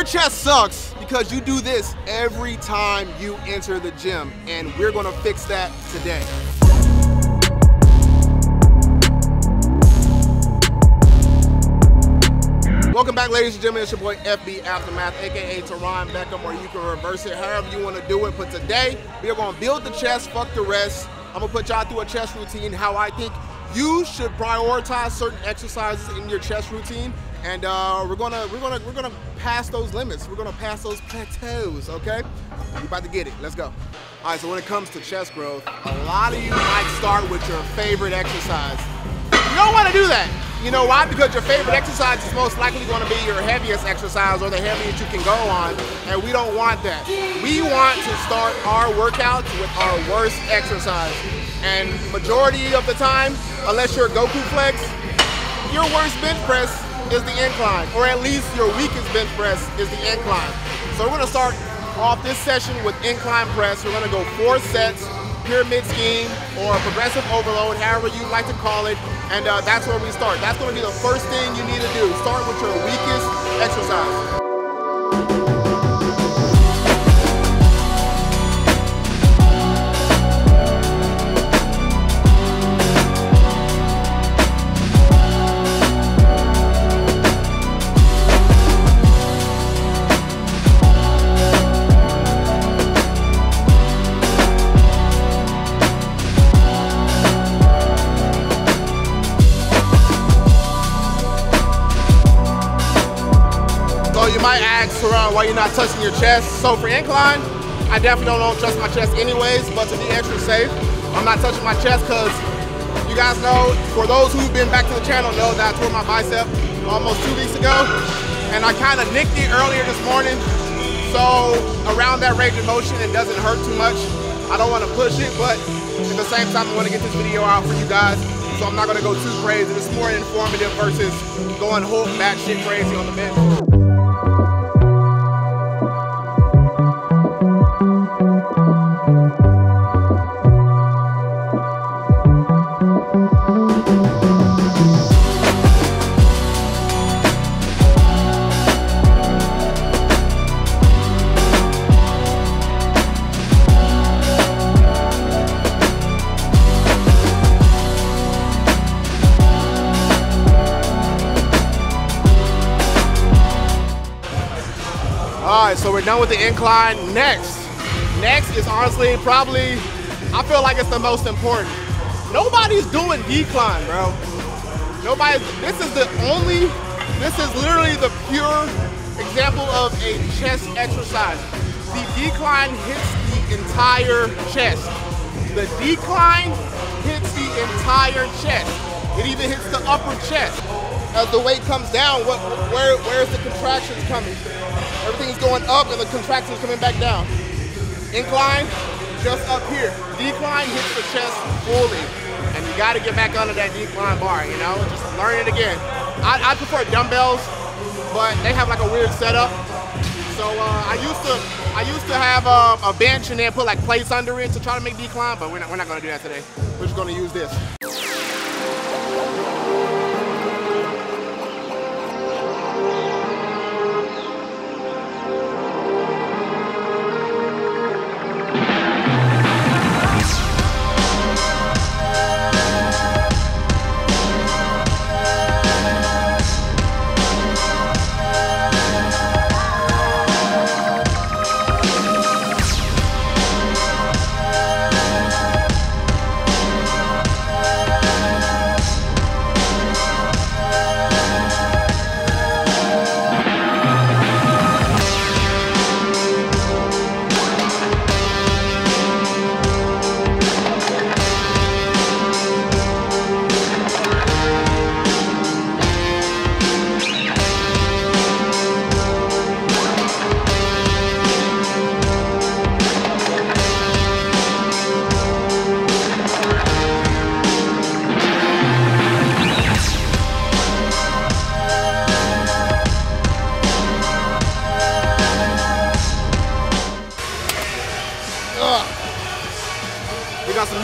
Your chest sucks because you do this every time you enter the gym, and we're gonna fix that today. Welcome back, ladies and gentlemen. It's your boy FB Aftermath, aka Teron Beckham, or you can reverse it however you want to do it. But today, we are going to build the chest, fuck the rest. I'm going to put y'all through a chest routine, how I think you should prioritize certain exercises in your chest routine. And we're gonna pass those limits. We're gonna pass those plateaus, okay? You're about to get it, let's go. All right, so when it comes to chest growth, a lot of you might start with your favorite exercise. You don't want to do that. You know why? Because your favorite exercise is most likely going to be your heaviest exercise or the heaviest you can go on, and we don't want that. We want to start our workouts with our worst exercise. And majority of the time, unless you're Goku Flex, your worst bench press is the incline, or at least your weakest bench press is the incline. So we're going to start off this session with incline press. We're going to go 4 sets. Pyramid scheme or progressive overload, however you like to call it, and that's where we start. That's going to be the first thing you need to do. Start with your weakest exercise. You might ask around why you're not touching your chest. So for incline, I definitely don't trust my chest anyways, but to be extra safe, I'm not touching my chest because you guys know, for those who've been back to the channel know that I tore my bicep almost 2 weeks ago, and I kind of nicked it earlier this morning. So around that range of motion, it doesn't hurt too much. I don't want to push it, but at the same time, I want to get this video out for you guys. So I'm not going to go too crazy. It's more informative versus going whole back shit crazy on the bench. Alright, so we're done with the incline. Next is honestly probably, I feel like it's the most important. Nobody's doing decline, bro. Nobody's, this is literally the pure example of a chest exercise. The decline hits the entire chest. The decline hits the entire chest. It even hits the upper chest. As the weight comes down, where's the contractions coming? Everything's going up and the contractions coming back down. Incline, just up here. Decline hits the chest fully. And you gotta get back under that decline bar, you know? Just learn it again. I prefer dumbbells, but they have like a weird setup. So I used to have a bench and then put like plates under it to try to make decline, but we're not gonna do that today. We're just gonna use this.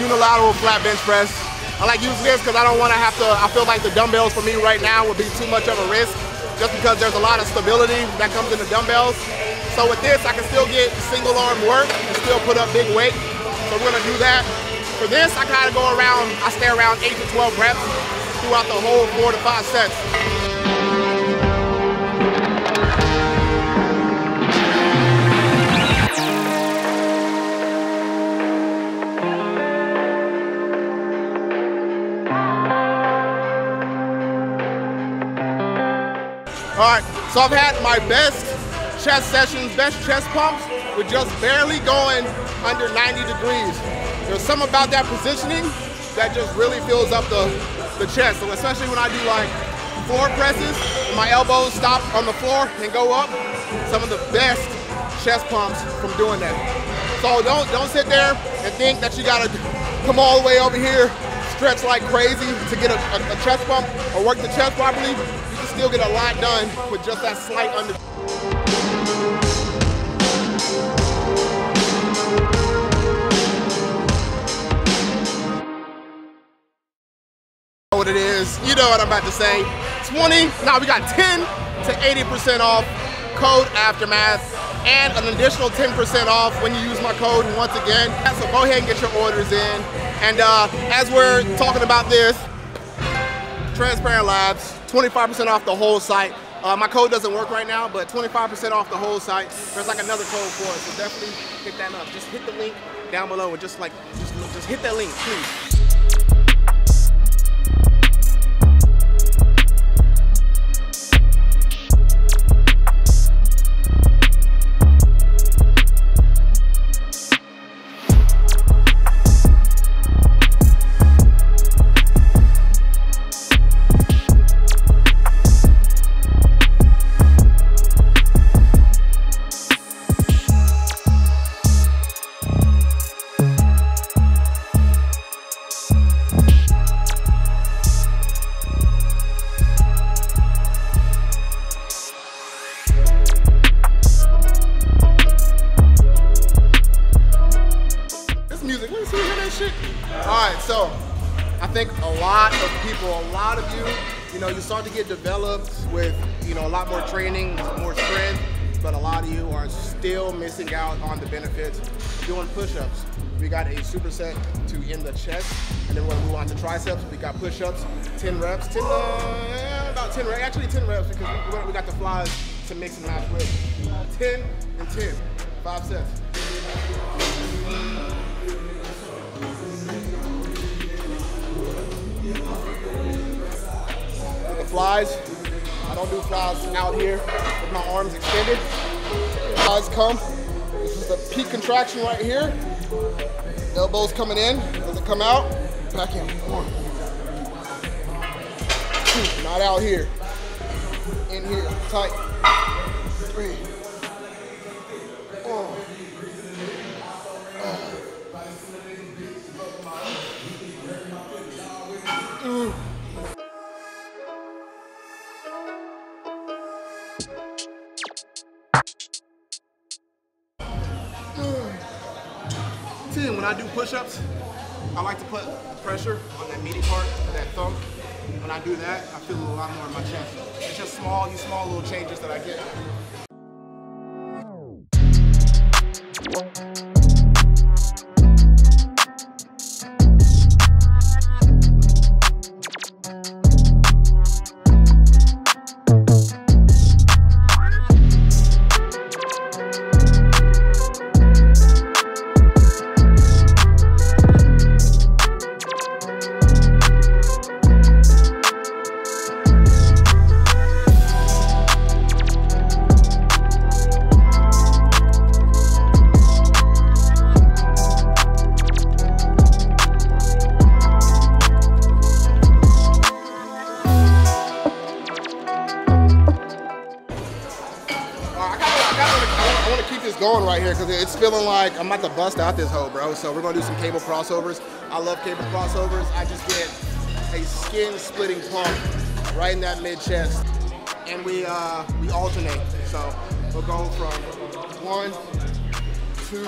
Unilateral flat bench press. I like using this because I don't want to have to, I feel like the dumbbells for me right now would be too much of a risk. just because there's a lot of stability that comes in the dumbbells. So with this, I can still get single arm work and still put up big weight. So we're gonna do that. For this, I kind of go around, I stay around 8 to 12 reps throughout the whole 4 to 5 sets. All right, so I've had my best chest sessions, best chest pumps with just barely going under 90 degrees. There's something about that positioning that just really fills up the chest. So especially when I do like floor presses, my elbows stop on the floor and go up. Some of the best chest pumps from doing that. So don't sit there and think that you gotta come all the way over here, stretch like crazy to get a chest pump or work the chest properly. Still get a lot done with just that slight under. What it is, you know what I'm about to say. 20, now we got 10 to 80% off code Aftermath and an additional 10% off when you use my code once again. So go ahead and get your orders in. And as we're talking about this, Transparent Labs, 25% off the whole site. My code doesn't work right now, but 25% off the whole site. There's like another code for it, so definitely pick that up. Just hit the link down below and just hit that link, please. I think a lot of people, a lot of you know, you start to get developed with, you know, a lot more training, more strength, but a lot of you are still missing out on the benefits. Doing push-ups, we got a superset to end the chest, and then we're gonna move on to triceps. We got push-ups, 10 reps, about 10 reps, actually 10 reps, because we got the flies to mix and match with. 10 and 10, 5 sets. With the flies, I don't do flies out here with my arms extended. Flies come, this is the peak contraction right here. Elbows coming in, doesn't come out, back in. One, two, not out here. In here, tight. Three. When I do push-ups, I like to put pressure on that meaty part, that thumb. When I do that, I feel a lot more in my chest. It's just small, these small little changes that I get. Going right here because it's feeling like I'm about to bust out this hole, bro. So we're gonna do some cable crossovers. I love cable crossovers. I just get a skin-splitting pump right in that mid-chest, and we alternate. So we'll go from 1, 2.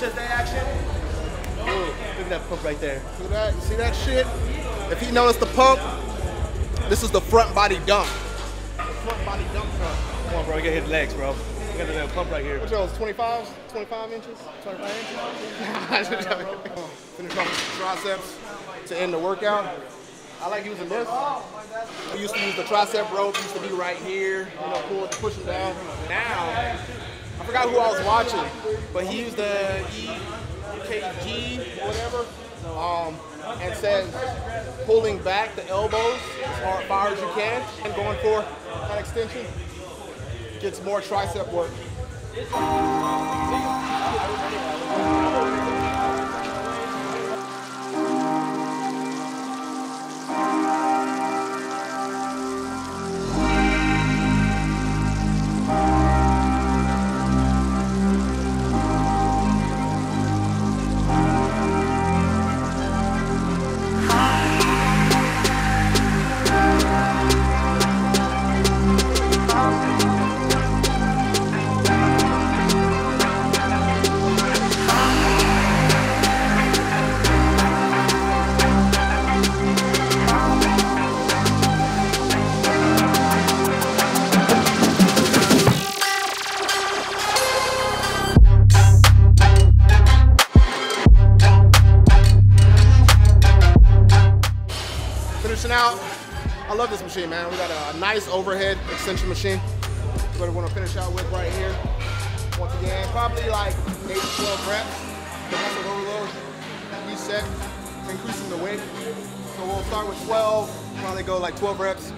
that chest action. Ooh, look at that pump right there. See that? You see that shit? If you notice the pump, this is the front body dump. Front body dump front. Come on, bro. You gotta hit the legs, bro. You got a little pump right here. What's those? 25s? 25 inches? 25 inches? Finish off the triceps to end the workout. I like using this. I used to use the tricep rope. Used to be right here. You know, pull it, push them down. Now, I forgot who I was watching, but he used the EKG, whatever, and said pulling back the elbows as far as you can and going for that extension gets more tricep work. Out. I love this machine, man. We got a nice overhead extension machine. What I want to finish out with right here. Once again, probably like 8 to 12 reps. The muscle overload, reset, increasing the weight. So we'll start with 12, probably go like 12 reps.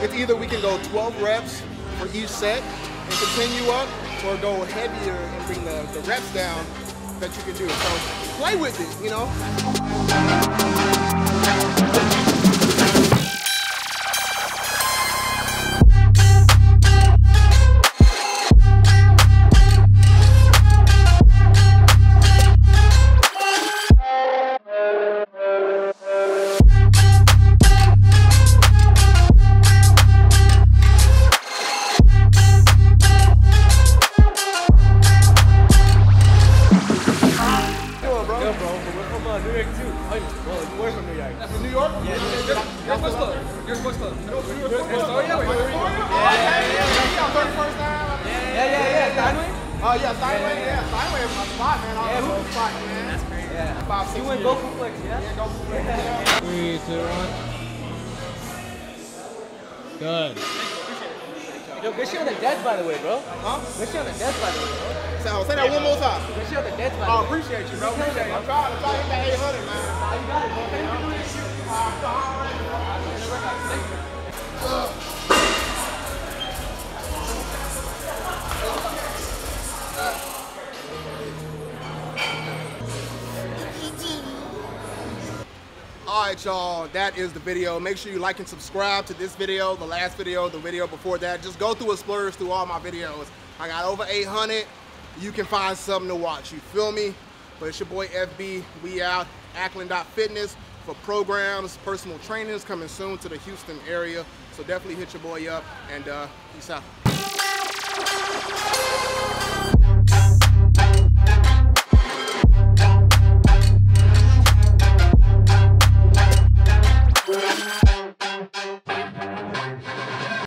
It's either we can go 12 reps for each set and continue up, or go heavier and bring the reps down that you can do. So play with it, you know. You went Goku Flex, yeah? Yeah, Goku Flex. Yeah. 3, 2, 1. Good. Yo, good shit on the death, by the way, bro. Huh? Good shit on the death, by the way, bro. Say that one more time. Good shit on the death, by the way. Oh, appreciate you, bro. Appreciate you. I'm trying to hit that 800, man. You got it, bro. Alright, y'all, that is the video. Make sure you like and subscribe to this video, the last video, the video before that. Just go through a splurge through all my videos. I got over 800. You can find something to watch. You feel me? But it's your boy FB. We out. aklan.fitness for programs, personal trainers coming soon to the Houston area. So definitely hit your boy up and peace out.